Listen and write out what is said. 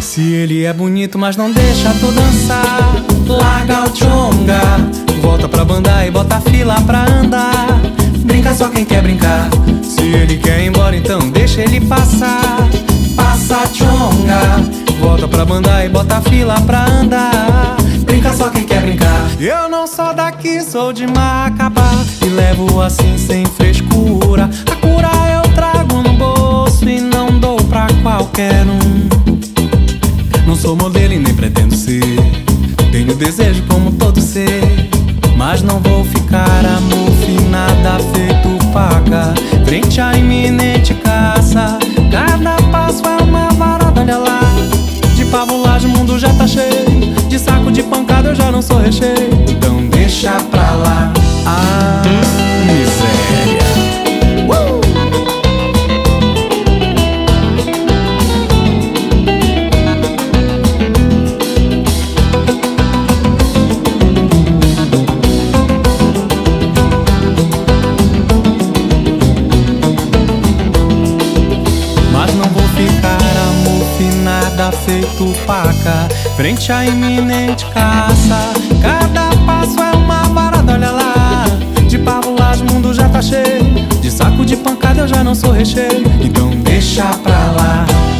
Se ele é bonito, mas não deixa tu dançar, larga o tchonga, volta pra banda e bota a fila pra andar. Brinca só quem quer brincar, se ele quer ir embora, então deixa ele passar. Passa a tchonga, volta pra banda e bota a fila pra andar. Brinca só quem quer brincar. Eu não sou daqui, sou de Macapá, e levo assim sem frescura. A cura eu trago no bolso e não dou pra qualquer um. Não sou modelo e nem pretendo ser, tenho desejo como todo ser, mas não vou ficar amofinada feito paca, frente à iminente caça. Cada passo é uma varada, olha lá, de pavulagem o mundo já tá cheio, de saco de pancada eu já não sou recheio. Então deixa pra lá, ah, miséria. Feito paca, frente à iminente caça. Cada passo é uma varada, olha lá, de pavulagem o mundo já tá cheio, de saco de pancada eu já não sou recheio. Então deixa pra lá.